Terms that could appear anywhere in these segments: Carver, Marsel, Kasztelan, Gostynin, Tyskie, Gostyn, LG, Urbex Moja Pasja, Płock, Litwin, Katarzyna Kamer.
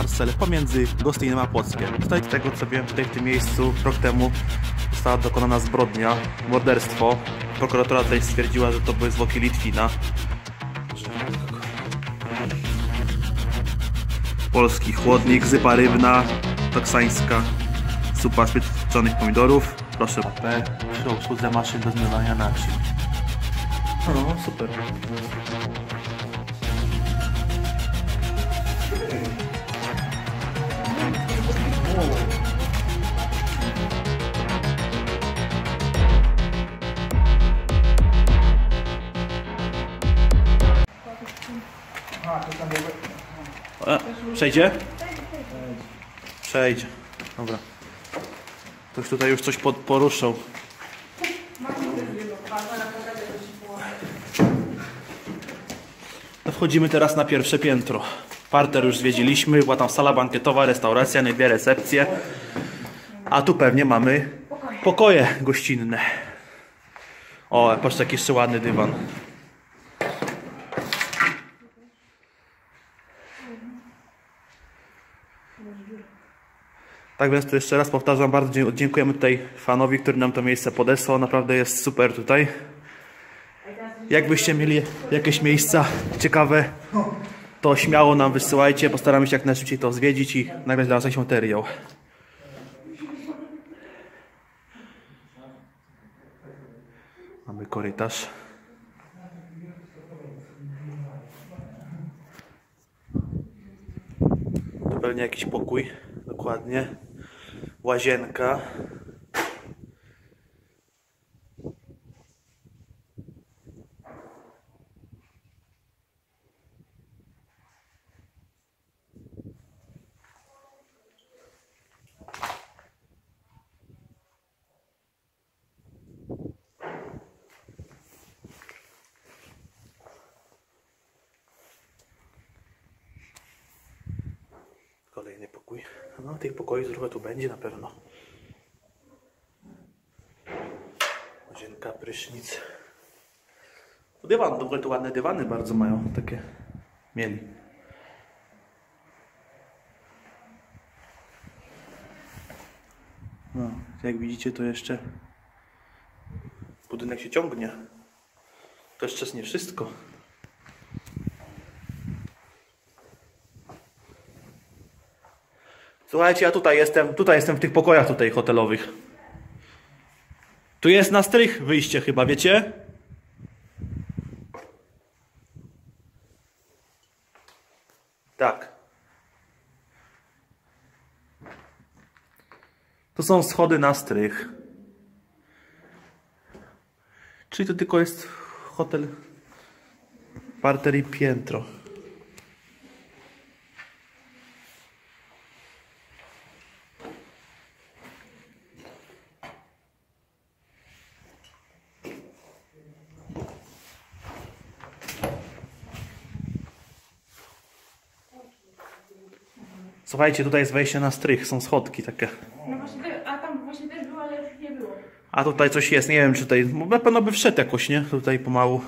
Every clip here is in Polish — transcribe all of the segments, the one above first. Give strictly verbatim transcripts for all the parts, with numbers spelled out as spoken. Marsel pomiędzy Gostynem a Płockiem. Tutaj, z tego co wiem, tutaj w tym miejscu rok temu została dokonana zbrodnia, morderstwo. Prokuratura tutaj stwierdziła, że to były zwłoki Litwina. Polski chłodnik, zypa rybna, toksańska, supa z pieczonych pomidorów. Proszę. A P przy obsłudze maszyn do zmywania naczyń. No, super. A, przejdzie? Przejdzie. Dobra. Ktoś tutaj już coś pod, poruszył. No wchodzimy teraz na pierwsze piętro. Parter już zwiedziliśmy, była tam sala bankietowa, restauracja, dwie recepcje. A tu pewnie mamy pokoje gościnne. O, patrzcie, jaki jeszcze ładny dywan. Tak więc to jeszcze raz powtarzam, bardzo dziękujemy tutaj fanowi, który nam to miejsce podesłał. Naprawdę jest super tutaj. Jakbyście mieli jakieś miejsca ciekawe, to śmiało nam wysyłajcie. Postaramy się jak najszybciej to zwiedzić i nagrać dla was jakiś materiał. Mamy korytarz. To pewnie jakiś pokój, dokładnie. Łazienka. Kolejny pokój. No, tych pokoi trochę tu będzie na pewno. Łazienka, prysznic. Dywan, w ogóle tu ładne dywany bardzo mają, takie mieli. No, jak widzicie, to jeszcze budynek się ciągnie. To jeszcze jest nie wszystko. Słuchajcie, ja tutaj jestem, tutaj jestem w tych pokojach tutaj hotelowych. Tu jest na strych wyjście chyba, wiecie? Tak. To są schody na strych. Czyli to tylko jest hotel parter i piętro. Słuchajcie, tutaj jest wejście na strych, są schodki takie. No właśnie, a tam właśnie też było, ale nie było. A tutaj coś jest, nie wiem czy tutaj, na pewno by wszedł jakoś, nie? Tutaj pomału.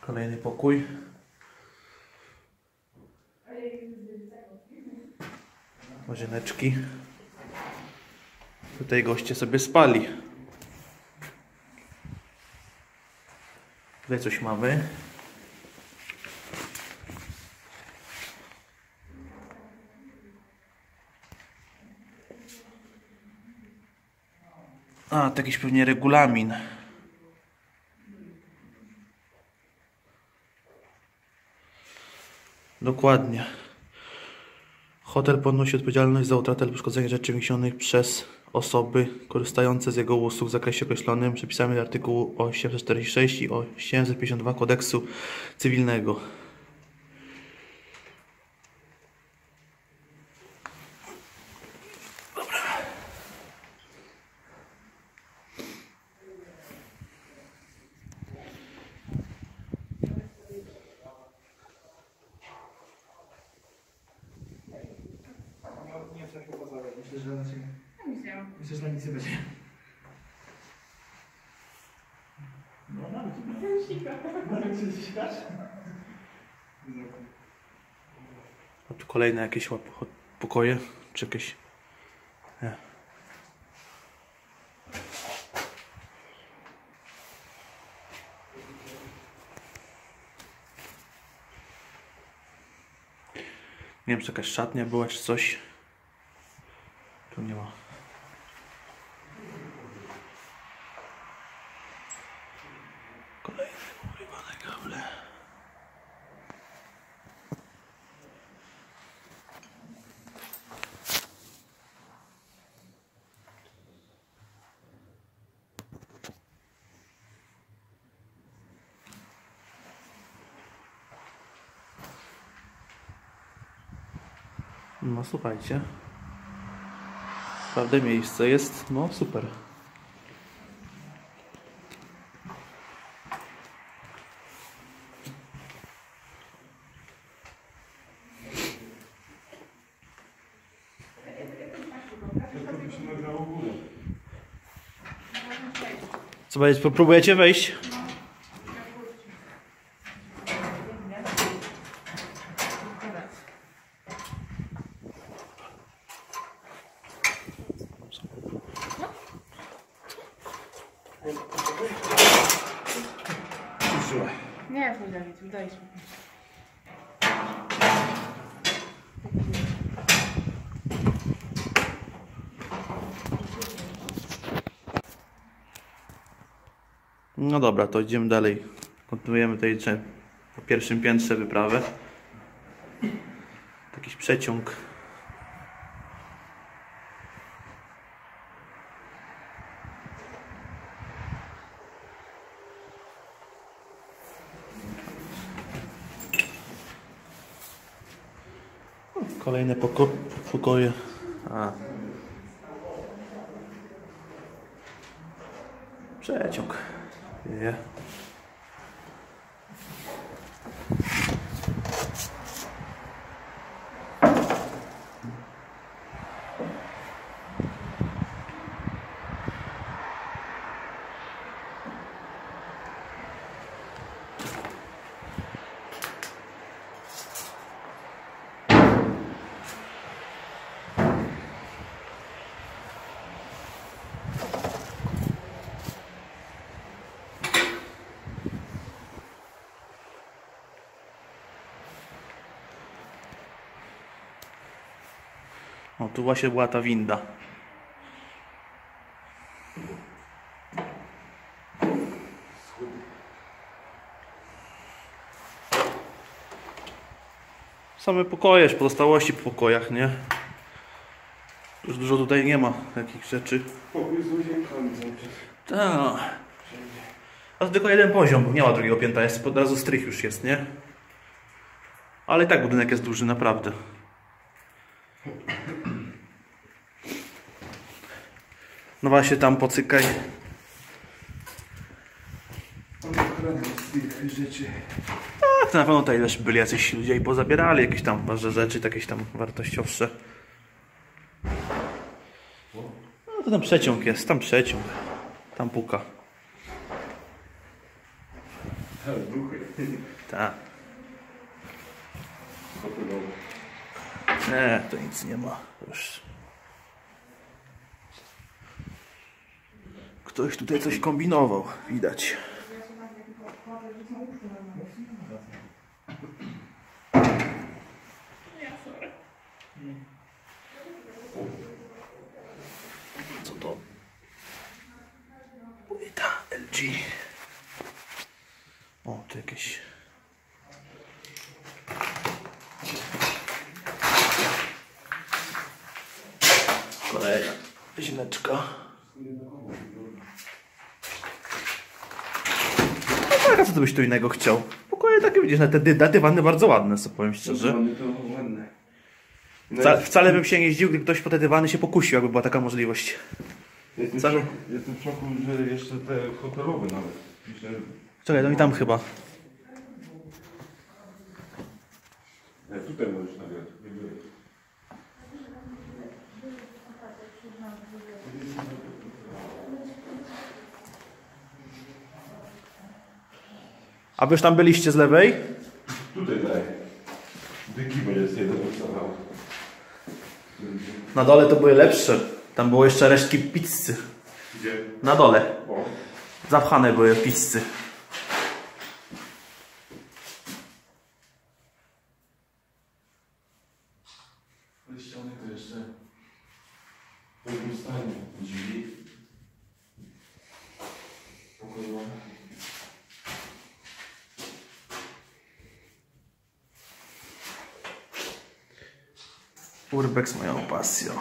Kolejny pokój. Łazieneczki. Tutaj goście sobie spali. Tutaj coś mamy. A, to jakiś pewnie regulamin. Dokładnie. Hotel ponosi odpowiedzialność za utratę lub uszkodzenie rzeczy wniesionych przez osoby korzystające z jego usług w zakresie określonym przepisami artykułu osiemset czterdzieści sześć i osiemset pięćdziesiąt dwa Kodeksu Cywilnego. Dobra. Myślę, że na ciebie. Myślę, że na nic nie będzie. No, nawet się nawet się ścigasz? A tu kolejne jakieś pokoje, czy jakieś... Nie. Nie wiem, czy jakaś szatnia była, czy coś. Tu nie ma. Kolejne porywane kable. No słuchajcie. Naprawdę miejsce jest, no super. Co będzie, popróbujecie wejść? Nie, pójdę, daj spokój. No dobra, to idziemy dalej. Kontynuujemy tutaj po pierwszym piętrze wyprawę. Jakiś przeciąg. Kolejne poko pokoje. A. Przeciąg. Yeah. O, tu właśnie była ta winda. Same pokoje, pozostałości po pokojach, nie? Już dużo tutaj nie ma takich rzeczy. Pokój z łazienkami. Tak. A to tylko jeden poziom, nie ma drugiego piętra, jest od razu strych już jest, nie? Ale i tak budynek jest duży, naprawdę. No właśnie, tam pocykaj. Tak, to na pewno tutaj też byli jacyś ludzie i pozabierali jakieś tam ważne rzeczy, jakieś tam wartościowsze. No to tam przeciąg jest, tam przeciąg. Tam puka. Tak. Nie, to nic nie ma już. Ktoś tutaj coś kombinował, widać. Co to? Płyta L G. O, tu jakieś... Kolejna źleczka. A co ty byś tu innego chciał? Pokoje takie, widzisz, na te dywany bardzo ładne, co powiem szczerze. Dywany to ładne. No Wca, jest... Wcale bym się nie zdziwił, gdy ktoś po te dywany się pokusił, jakby była taka możliwość. Jestem Wcale... w szoku, że jeszcze te hotelowe nawet. Myślę, że... Czekaj, no i tam chyba. Nie, tutaj możesz nagrać. A wy już tam byliście z lewej? Tutaj tak. Dyki będzie jeden. Na dole to były lepsze. Tam było jeszcze resztki pizzy. Gdzie? Na dole. O. Zapchane były pizzy. Ściany to jeszcze w drugim stanie drzwi. Urbex Moją Pasją.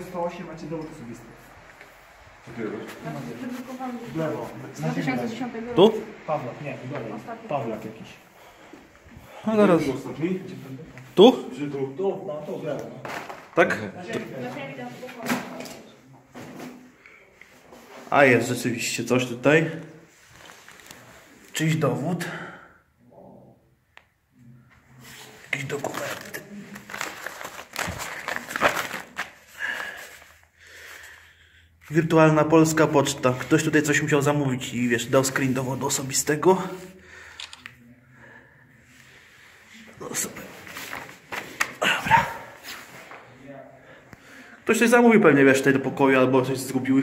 W sto osiem macie dowód osobisty. W lewo. Tu? Pawlak, nie, w lewo. Pawlak jakiś. No zaraz. Tu? Czy tu? Tu, no to w lewo. Tak? A jest rzeczywiście coś tutaj. Czyjś dowód. Jakiś dokument. Wirtualna polska poczta. Ktoś tutaj coś musiał zamówić i wiesz, dał screen dowodu osobistego. No super. Dobra. Ktoś coś zamówił pewnie, wiesz, tutaj do pokoju albo coś zgubił.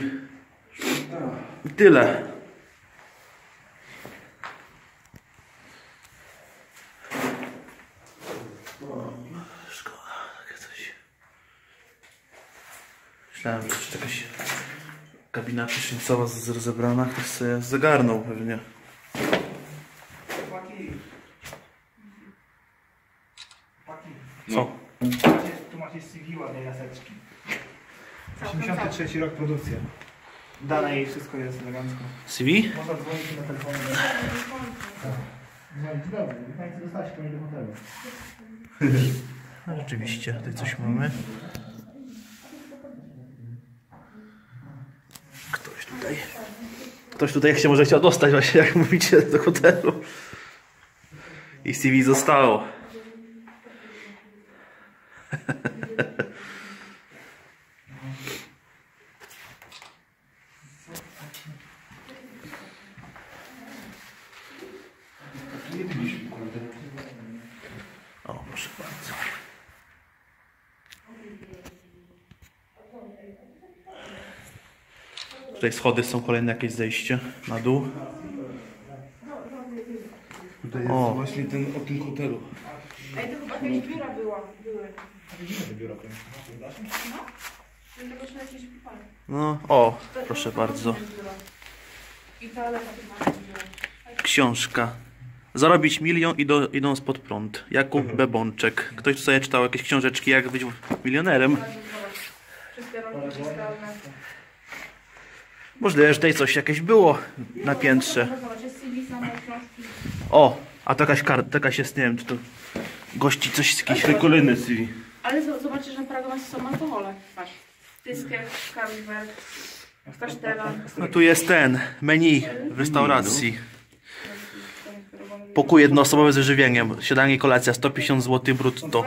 I tyle. Szkoda, takie coś. Myślałem, że jest jakaś kabina prysznicowa rozebrana. Ktoś sobie zagarnął pewnie. Co? Tu macie C V ładnej laseczki. osiemdziesiąty trzeci rok produkcja. Dane jej wszystko jest elegancko. C V? Można dzwonić na telefonie. Dzwonić dobrze, nie dostać po mnie do hotelu. No rzeczywiście, tutaj coś mamy. Ktoś tutaj... Ktoś tutaj się może chciał dostać właśnie, jak mówicie, do hotelu. I C V zostało. Tutaj schody są, kolejne jakieś zejście na dół. Tutaj jest o. Właśnie ten o tym hotelu. A to chyba jakieś biura była. No, o, proszę bardzo. Książka. Zarobić milion idąc pod prąd. Jakub mhm. Bebączek. Ktoś tu sobie czytał jakieś książeczki, jak być milionerem. Możliwe, że tutaj coś jakieś było na piętrze. O, a to jakaś karta, jakaś jest, nie wiem, czy to gości coś z jakiejś rekoliny C V. Ale zobaczysz, że Praga ma są alkohole. Patrz, Tyskie, Carver, Kasztelan. No tu jest ten, menu w restauracji. Pokój jednoosobowy z wyżywieniem, śniadanie i kolacja sto pięćdziesiąt złotych brutto.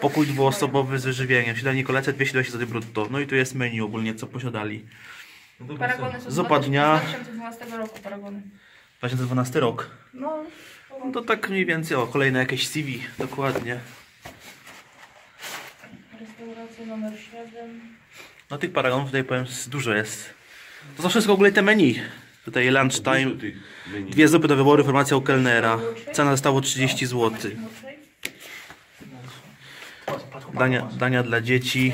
Pokój dwuosobowy z wyżywieniem, śniadanie i kolacja dwieście dwadzieścia złotych brutto. No i tu jest menu ogólnie, co posiadali. Paragony są z dwa tysiące dwunastego roku, paragony. dwa tysiące dwunasty rok? No. No to tak mniej więcej, o, kolejne jakieś C V, dokładnie. Restauracja numer siedem. No tych paragonów tutaj, powiem, dużo jest. To są wszystko w ogóle te menu. Tutaj lunchtime, dwie zupy do wyboru, formacja u kelnera. Cena zestawu trzydzieści złotych. Dania, dania dla dzieci.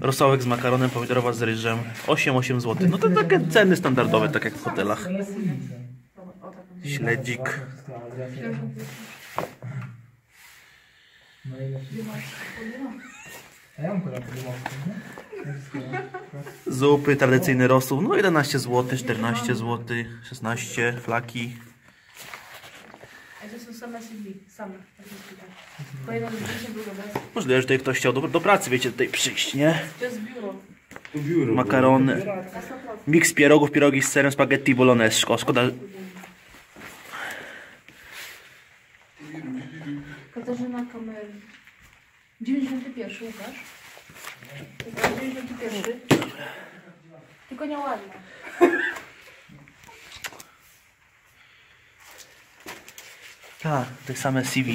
Rosołek z makaronem, pomidorowa z ryżem, osiem osiem złotych. No to takie ceny standardowe, tak jak w hotelach. Śledzik. Zupy, tradycyjny rosół, no jedenaście złotych, czternaście złotych, szesnaście, flaki. To są same C V, same. Możliwe, że tutaj ktoś chciał do, do pracy, wiecie, tutaj przyjść, nie? To jest biuro. makarony, miks pierogów, pierogi z serem, spaghetti bolognese. Szkoda. Katarzyna Kamer. dziewięćdziesiąty pierwszy, Łukasz. dziewięćdziesiąty pierwszy. Tylko nieładne. Tak, te same C V.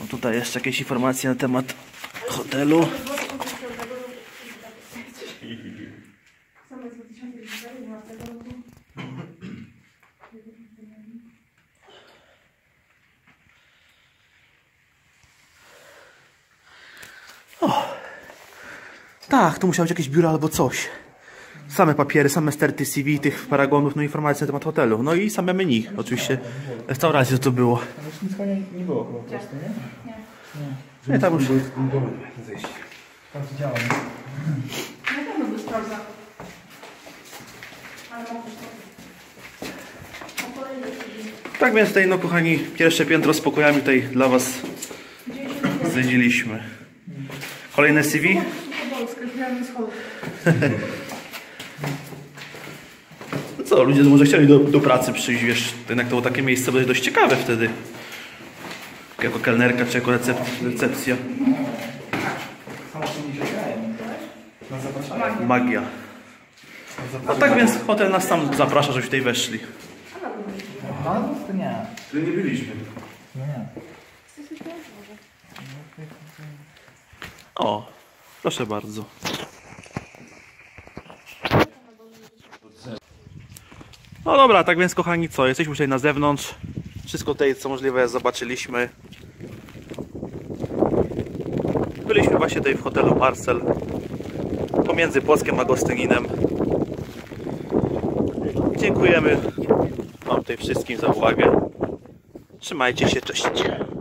No tutaj jeszcze jakieś informacje na temat hotelu. O, tak, tu musiało być jakieś biuro albo coś. Same papiery, same sterty C V tych paragonów, no informacje na temat hotelu. No i same menu, oczywiście restauracje to było. Ale już nic nie, nie było chyba po prostu, nie? Nie. Nie, nie tam już... zejść. Tam to działa, nie? Na pewno był sprawdza. Ale mam już tak więc tutaj, no kochani, pierwsze piętro z pokojami tutaj dla was zwiedziliśmy. Kolejne C V? Co, ludzie może chcieli do, do pracy przyjść, wiesz, jednak to było takie miejsce dość ciekawe wtedy. Jako kelnerka czy jako recep recepcja. Magia. A tak więc hotel nas tam zaprasza, żebyśmy tutaj weszli. To nie byliśmy. O, proszę bardzo. No dobra, tak więc kochani, co? Jesteśmy tutaj na zewnątrz. Wszystko tutaj, co możliwe, zobaczyliśmy. Byliśmy właśnie tutaj w hotelu Marsel. Pomiędzy Płockiem a Gostyninem. Dziękujemy Wam tutaj wszystkim za uwagę. Trzymajcie się, cześć.